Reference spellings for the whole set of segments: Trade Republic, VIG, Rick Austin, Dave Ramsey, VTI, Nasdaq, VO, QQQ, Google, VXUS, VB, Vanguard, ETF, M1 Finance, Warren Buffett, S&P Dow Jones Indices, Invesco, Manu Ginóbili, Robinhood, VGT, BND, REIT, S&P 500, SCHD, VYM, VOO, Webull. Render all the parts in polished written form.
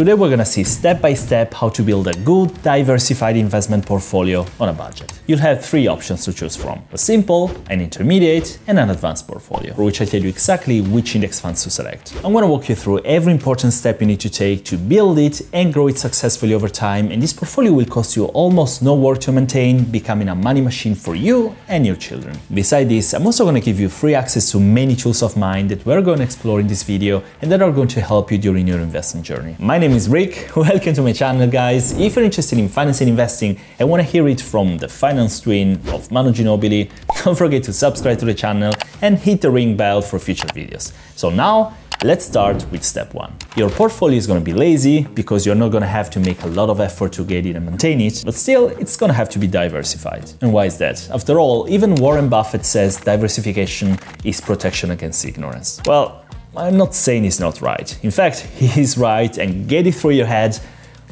Today we're gonna see step by step how to build a good, diversified investment portfolio on a budget. You'll have three options to choose from: a simple, an intermediate, and an advanced portfolio, for which I tell you exactly which index funds to select. I'm gonna walk you through every important step you need to take to build it and grow it successfully over time, and this portfolio will cost you almost no work to maintain, becoming a money machine for you and your children. Besides this, I'm also gonna give you free access to many tools of mine that we're gonna explore in this video and that are going to help you during your investment journey. My name is Rick, welcome to my channel guys. If you're interested in finance and investing and want to hear it from the finance twin of Manu Ginóbili, don't forget to subscribe to the channel and hit the ring bell for future videos. So now, let's start with step one. Your portfolio is gonna be lazy because you're not gonna have to make a lot of effort to get it and maintain it, but still, it's gonna have to be diversified. And why is that? After all, even Warren Buffett says diversification is protection against ignorance. Well, I'm not saying he's not right. In fact, he is right, and get it through your head,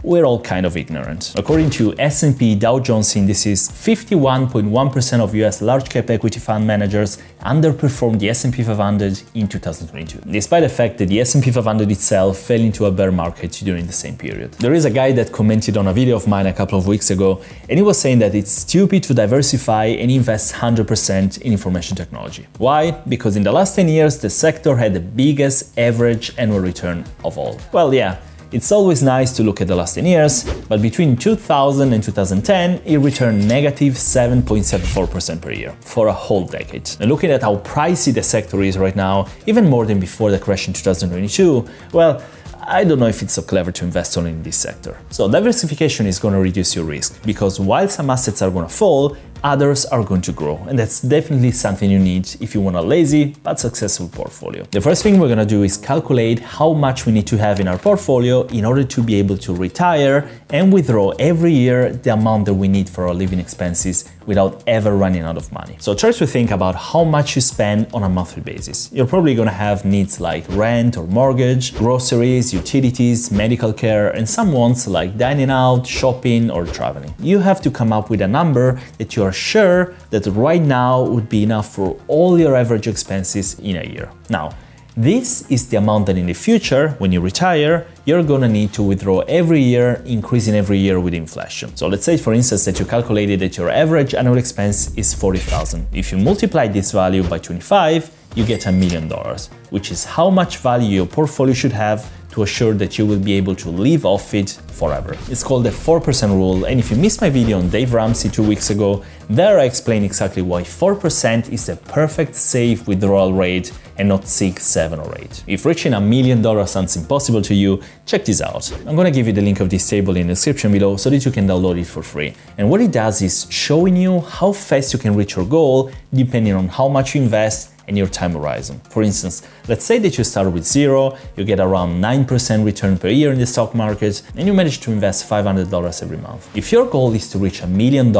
we're all kind of ignorant. According to S&P Dow Jones Indices, 51.1% of US large-cap equity fund managers underperformed the S&P 500 in 2022, despite the fact that the S&P 500 itself fell into a bear market during the same period. There is a guy that commented on a video of mine a couple of weeks ago, and he was saying that it's stupid to diversify and invest 100% in information technology. Why? Because in the last 10 years, the sector had the biggest average annual return of all. Well, yeah, it's always nice to look at the last 10 years, but between 2000 and 2010, it returned negative 7.74% per year for a whole decade. And looking at how pricey the sector is right now, even more than before the crash in 2022, well, I don't know if it's so clever to invest only in this sector. So diversification is going to reduce your risk, because while some assets are going to fall, others are going to grow, and that's definitely something you need if you want a lazy but successful portfolio. The first thing we're going to do is calculate how much we need to have in our portfolio in order to be able to retire and withdraw every year the amount that we need for our living expenses without ever running out of money. So try to think about how much you spend on a monthly basis. You're probably going to have needs like rent or mortgage, groceries, utilities, medical care, and some wants like dining out, shopping, or traveling. You have to come up with a number that you are sure that right now would be enough for all your average expenses in a year. Now, this is the amount that in the future, when you retire, you're gonna need to withdraw every year, increasing every year with inflation. So let's say, for instance, that you calculated that your average annual expense is $40,000. If you multiply this value by 25, you get $1 million, which is how much value your portfolio should have to assure that you will be able to live off it forever. It's called the 4% rule, and if you missed my video on Dave Ramsey 2 weeks ago, there I explain exactly why 4% is the perfect safe withdrawal rate and not 6, 7 or 8. If reaching $1 million sounds impossible to you, check this out. I'm gonna give you the link of this table in the description below so that you can download it for free. And what it does is showing you how fast you can reach your goal depending on how much you invest and your time horizon. For instance, let's say that you start with zero, you get around 9% return per year in the stock market, and you manage to invest $500 every month. If your goal is to reach $1 million,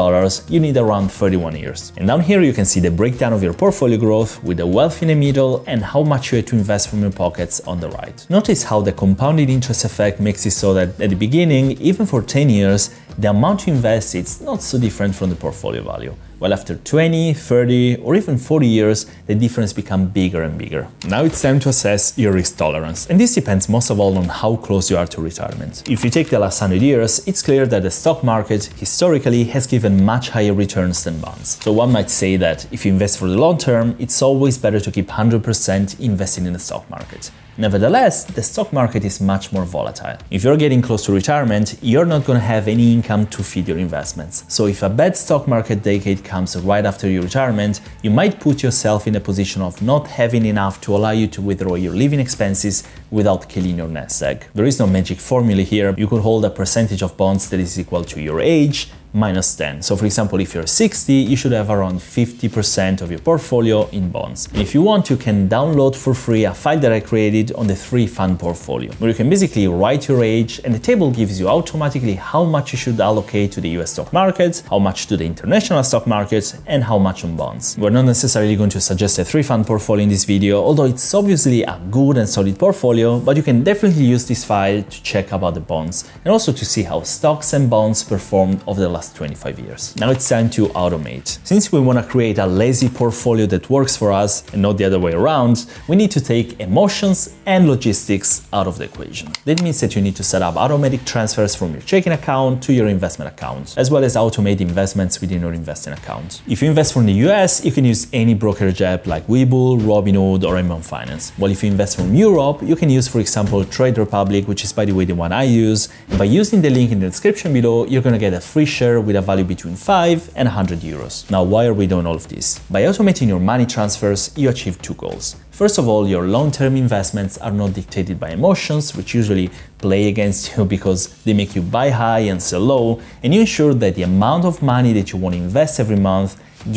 you need around 31 years. And down here you can see the breakdown of your portfolio growth with the wealth in the middle and how much you had to invest from your pockets on the right. Notice how the compounded interest effect makes it so that at the beginning, even for 10 years, the amount you invest is not so different from the portfolio value. Well, after 20, 30, or even 40 years, the difference becomes bigger and bigger. Now it's time to assess your risk tolerance, and this depends most of all on how close you are to retirement. If you take the last 100 years, it's clear that the stock market historically has given much higher returns than bonds. So one might say that if you invest for the long term, it's always better to keep 100% invested in the stock market. Nevertheless, the stock market is much more volatile. If you're getting close to retirement, you're not going to have any income to feed your investments. So if a bad stock market decade comes right after your retirement, you might put yourself in a position of not having enough to allow you to withdraw your living expenses without killing your Nasdaq. There is no magic formula here. You could hold a percentage of bonds that is equal to your age, minus 10. So for example, if you're 60, you should have around 50% of your portfolio in bonds. And if you want, you can download for free a file that I created on the 3 fund portfolio, where you can basically write your age, and the table gives you automatically how much you should allocate to the US stock market, how much to the international stock market, and how much on bonds. We're not necessarily going to suggest a 3 fund portfolio in this video, although it's obviously a good and solid portfolio, but you can definitely use this file to check about the bonds, and also to see how stocks and bonds performed over the last last 25 years. Now it's time to automate. Since we want to create a lazy portfolio that works for us and not the other way around, we need to take emotions and logistics out of the equation. That means that you need to set up automatic transfers from your checking account to your investment account, as well as automate investments within your investing account. If you invest from the US, you can use any brokerage app like Webull, Robinhood or M1 Finance. While if you invest from Europe, you can use, for example, Trade Republic, which is by the way the one I use. And by using the link in the description below, you're gonna get a free share with a value between 5 and 100 euros. Now, why are we doing all of this? By automating your money transfers, you achieve two goals. First of all, your long-term investments are not dictated by emotions, which usually play against you because they make you buy high and sell low, and you ensure that the amount of money that you want to invest every month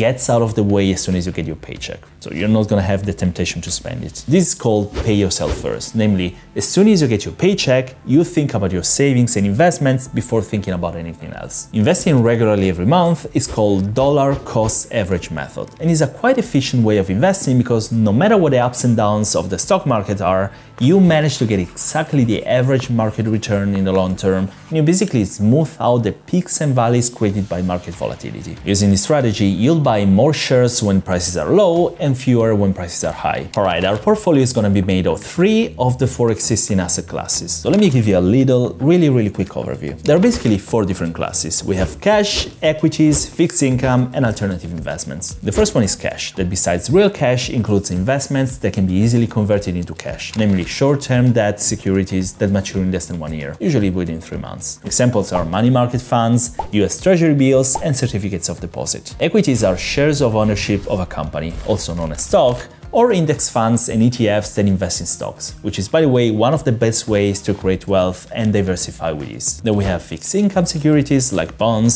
gets out of the way as soon as you get your paycheck. So you're not gonna have the temptation to spend it. This is called pay yourself first. Namely, as soon as you get your paycheck, you think about your savings and investments before thinking about anything else. Investing regularly every month is called dollar cost average method and is a quite efficient way of investing because no matter what the ups and downs of the stock market are, you manage to get exactly the average market return in the long term, and you basically smooth out the peaks and valleys created by market volatility. Using this strategy, you'll buy more shares when prices are low and fewer when prices are high. Alright, our portfolio is gonna be made of 3 of the 4 existing asset classes. So let me give you a little, really quick overview. There are basically 4 different classes. We have cash, equities, fixed income, and alternative investments. The first one is cash, that besides real cash includes investments that can be easily converted into cash, namely short-term debt securities that mature in less than 1 year, usually within 3 months. Examples are money market funds, US Treasury bills, and certificates of deposit. Equities are shares of ownership of a company, also known as stock, or index funds and ETFs that invest in stocks, which is, by the way, one of the best ways to create wealth and diversify with ease. Then we have fixed income securities like bonds.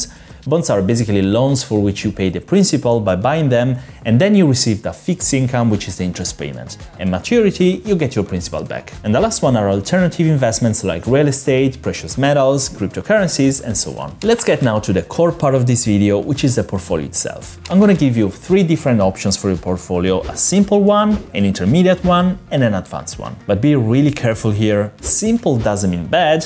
Bonds are basically loans for which you pay the principal by buying them, and then you receive the fixed income, which is the interest payment. At maturity, you get your principal back. And the last one are alternative investments like real estate, precious metals, cryptocurrencies, and so on. Let's get now to the core part of this video, which is the portfolio itself. I'm gonna give you 3 different options for your portfolio, a simple one, an intermediate one, and an advanced one. But be really careful here, simple doesn't mean bad,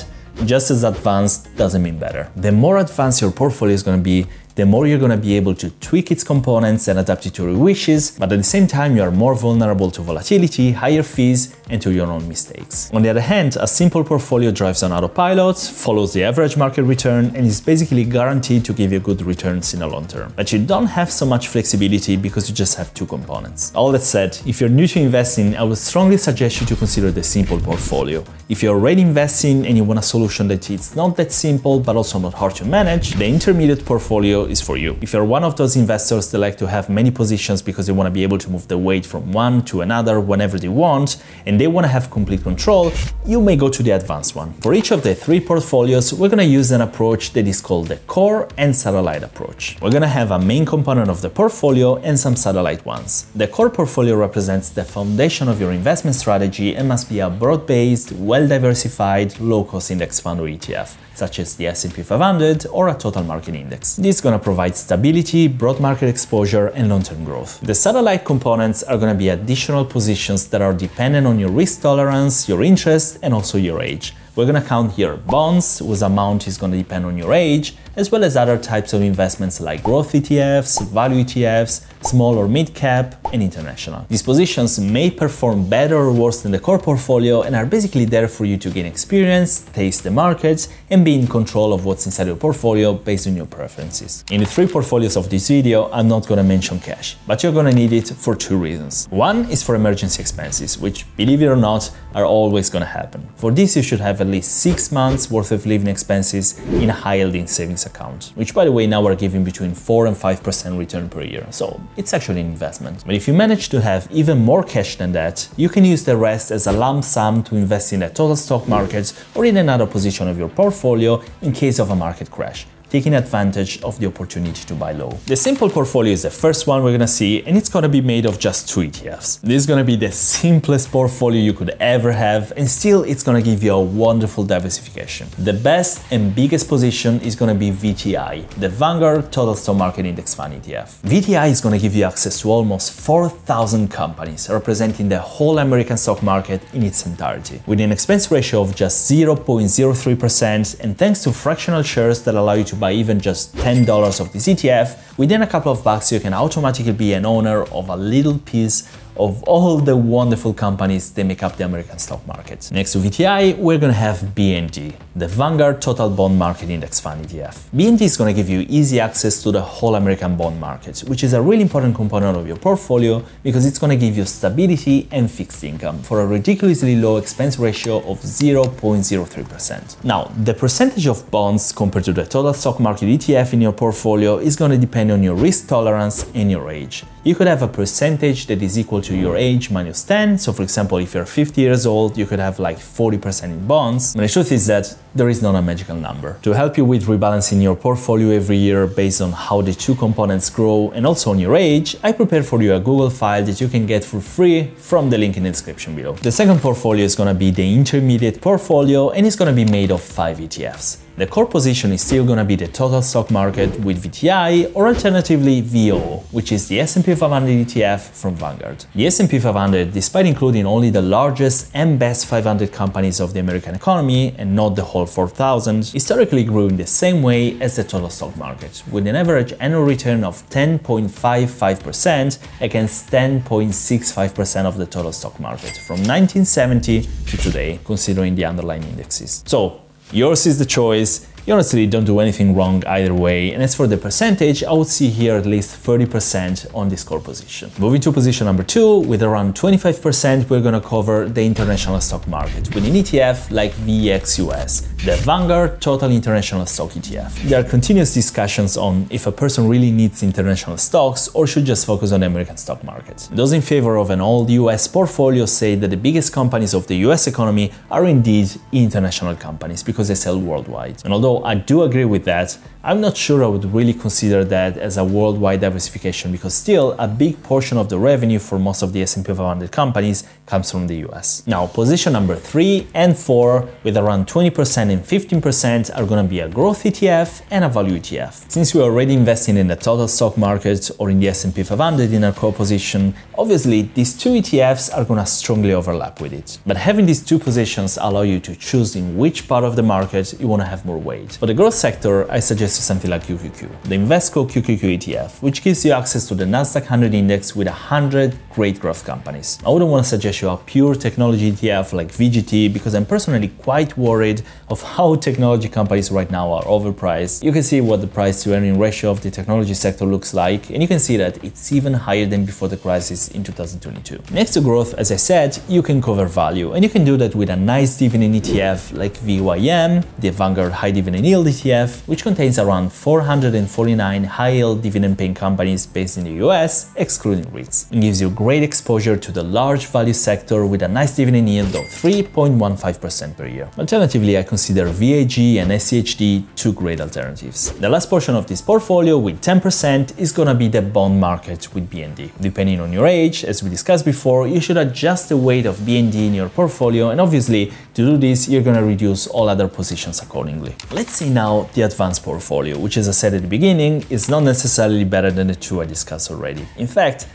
just as advanced doesn't mean better. The more advanced your portfolio is going to be, the more you're going to be able to tweak its components and adapt it to your wishes, but at the same time you are more vulnerable to volatility, higher fees, and to your own mistakes. On the other hand, a simple portfolio drives on autopilot, follows the average market return, and is basically guaranteed to give you good returns in the long term. But you don't have so much flexibility because you just have 2 components. All that said, if you're new to investing, I would strongly suggest you to consider the simple portfolio. If you're already investing and you want a solution that it's not that simple but also not hard to manage, the intermediate portfolio is for you. If you're one of those investors that like to have many positions because they want to be able to move the weight from one to another whenever they want, and they want to have complete control, you may go to the advanced one. For each of the 3 portfolios, we're going to use an approach that is called the core and satellite approach. We're going to have a main component of the portfolio and some satellite ones. The core portfolio represents the foundation of your investment strategy and must be a broad-based, well-diversified, low-cost index fund or ETF, such as the S&P 500 or a total market index. This is going to provide stability, broad market exposure, and long-term growth. The satellite components are going to be additional positions that are dependent on your risk tolerance, your interest, and also your age. We're going to count here bonds, whose amount is going to depend on your age, as well as other types of investments like growth ETFs, value ETFs, small or mid-cap, and international. These positions may perform better or worse than the core portfolio and are basically there for you to gain experience, taste the market, and be in control of what's inside your portfolio based on your preferences. In the 3 portfolios of this video, I'm not going to mention cash, but you're going to need it for 2 reasons. One is for emergency expenses, which, believe it or not, are always going to happen. For this, you should have at least 6 months worth of living expenses in a high-yielding savings account, which by the way now are giving between 4 and 5% return per year, so it's actually an investment. But if you manage to have even more cash than that, you can use the rest as a lump sum to invest in the total stock market or in another position of your portfolio in case of a market crash, taking advantage of the opportunity to buy low. The simple portfolio is the first one we're gonna see, and it's gonna be made of just 2 ETFs. This is gonna be the simplest portfolio you could ever have, and still it's gonna give you a wonderful diversification. The best and biggest position is gonna be VTI, the Vanguard Total Stock Market Index Fund ETF. VTI is gonna give you access to almost 4,000 companies, representing the whole American stock market in its entirety, with an expense ratio of just 0.03%, and thanks to fractional shares that allow you to by even just $10 of this ETF, within a couple of bucks you can automatically be an owner of a little piece of all the wonderful companies that make up the American stock market. Next to VTI, we're gonna have BND, the Vanguard Total Bond Market Index Fund ETF. BND is gonna give you easy access to the whole American bond market, which is a really important component of your portfolio because it's gonna give you stability and fixed income for a ridiculously low expense ratio of 0.03%. Now, the percentage of bonds compared to the total stock market ETF in your portfolio is gonna depend on your risk tolerance and your age. You could have a percentage that is equal to your age minus 10, so for example if you're 50 years old you could have like 40% in bonds, but the truth is that there is not a magical number. To help you with rebalancing your portfolio every year based on how the two components grow and also on your age, I prepared for you a Google file that you can get for free from the link in the description below. The second portfolio is gonna be the intermediate portfolio and it's gonna be made of 5 ETFs. The core position is still gonna be the total stock market with VTI or alternatively VOO, which is the S&P 500 ETF from Vanguard. The S&P 500, despite including only the largest and best 500 companies of the American economy and not the whole 4,000, historically grew in the same way as the total stock market, with an average annual return of 10.55% against 10.65% of the total stock market from 1970 to today, considering the underlying indexes. So, yours is the choice. You honestly don't do anything wrong either way, and as for the percentage, I would see here at least 30% on this core position. Moving to position number 2, with around 25% we're gonna cover the international stock market with an ETF like VXUS, the Vanguard Total International Stock ETF. There are continuous discussions on if a person really needs international stocks or should just focus on the American stock market. Those in favor of an old US portfolio say that the biggest companies of the US economy are indeed international companies because they sell worldwide. And although I do agree with that, I'm not sure I would really consider that as a worldwide diversification because still a big portion of the revenue for most of the S&P 500 companies comes from the US. Now, position number 3 and 4 with around 20% and 15% are gonna be a growth ETF and a value ETF. Since we're already investing in the total stock market or in the S&P 500 in our core position, obviously these two ETFs are gonna strongly overlap with it. But having these two positions allow you to choose in which part of the market you wanna have more weight. For the growth sector, I suggest something like QQQ, the Invesco QQQ ETF, which gives you access to the Nasdaq 100 index with 100 great growth companies. I wouldn't want to suggest you a pure technology ETF like VGT because I'm personally quite worried of how technology companies right now are overpriced. You can see what the price to earning ratio of the technology sector looks like, and you can see that it's even higher than before the crisis in 2022. Next to growth, as I said, you can cover value, and you can do that with a nice dividend ETF like VYM, the Vanguard High Dividend Yield ETF, which contains around 449 high-yield dividend-paying companies based in the US, excluding REITs, and gives you great exposure to the large value sector with a nice dividend yield of 3.15% per year. Alternatively, I consider VIG and SCHD two great alternatives. The last portion of this portfolio, with 10%, is gonna be the bond market with BND. Depending on your age, as we discussed before, you should adjust the weight of BND in your portfolio, and obviously, to do this, you're gonna reduce all other positions accordingly. Let's see now the advanced portfolio, which as I said at the beginning, is not necessarily better than the two I discussed already. In fact,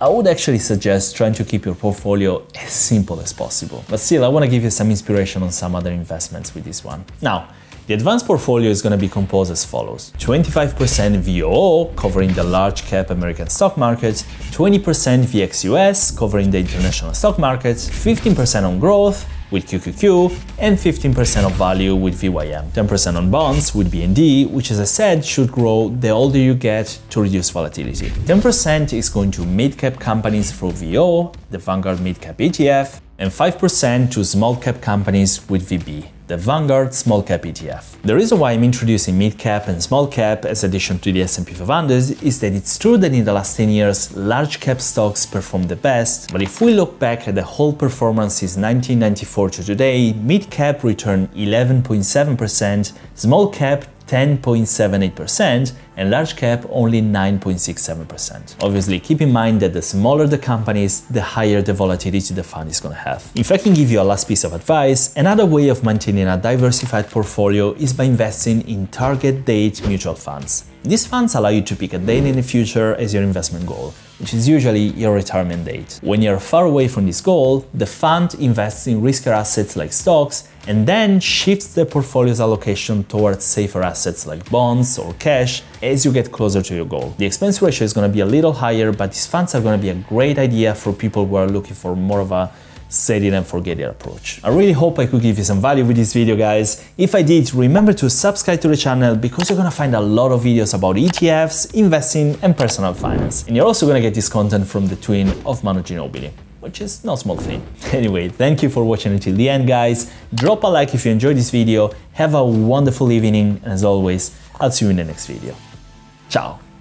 I would actually suggest trying to keep your portfolio as simple as possible. But still, I want to give you some inspiration on some other investments with this one. Now, the advanced portfolio is going to be composed as follows: 25% VOO, covering the large cap American stock market, 20% VXUS, covering the international stock market, 15% on growth with QQQ, and 15% of value with VYM, 10% on bonds with BND, which as I said should grow the older you get to reduce volatility. 10% is going to mid-cap companies through VO, the Vanguard Mid-Cap ETF, and 5% to small-cap companies with VB, the Vanguard Small Cap ETF. The reason why I'm introducing mid cap and small cap as addition to the S&P 500 is that it's true that in the last 10 years large cap stocks performed the best, but if we look back at the whole performance since 1994 to today, mid cap returned 11.7%, small cap 10.78%, and large cap only 9.67%. Obviously, keep in mind that the smaller the companies, the higher the volatility the fund is gonna have. If I can give you a last piece of advice, another way of maintaining a diversified portfolio is by investing in target date mutual funds. These funds allow you to pick a date in the future as your investment goal, which is usually your retirement date. When you're far away from this goal, the fund invests in riskier assets like stocks and then shifts the portfolio's allocation towards safer assets like bonds or cash as you get closer to your goal. The expense ratio is going to be a little higher, but these funds are going to be a great idea for people who are looking for more of a set it and forget it approach. I really hope I could give you some value with this video, guys. If I did, remember to subscribe to the channel because you're gonna find a lot of videos about ETFs, investing and personal finance. And you're also gonna get this content from the twin of Manu Ginóbili, which is no small thing. Anyway, thank you for watching until the end, guys. Drop a like if you enjoyed this video. Have a wonderful evening. And as always, I'll see you in the next video. Ciao.